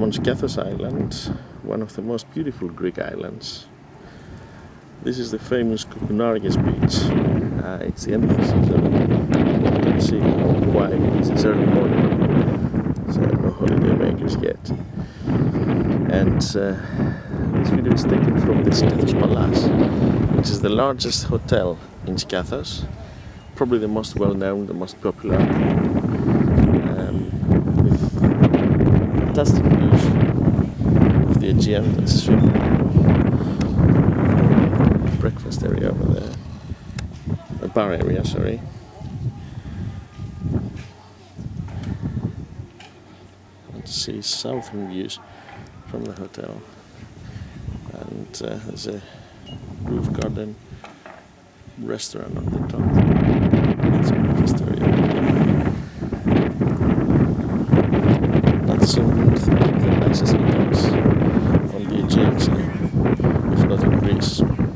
I'm on Skiathos Island, one of the most beautiful Greek islands. This is the famous Koukounaries Beach. It's the end of the season. You can see how quiet it is. It's early morning, so no holiday makers yet. And this video is taken from the Skiathos Palace, which is the largest hotel in Skiathos, probably the most well-known, the most popular, with fantastic views of the Aegean. That's a swimming breakfast area over there, a bar area, sorry. Let's see southern views from the hotel, and there's a roof garden, restaurant on the top. That's one of the nicest hotels on the Aegean, if not in Greece.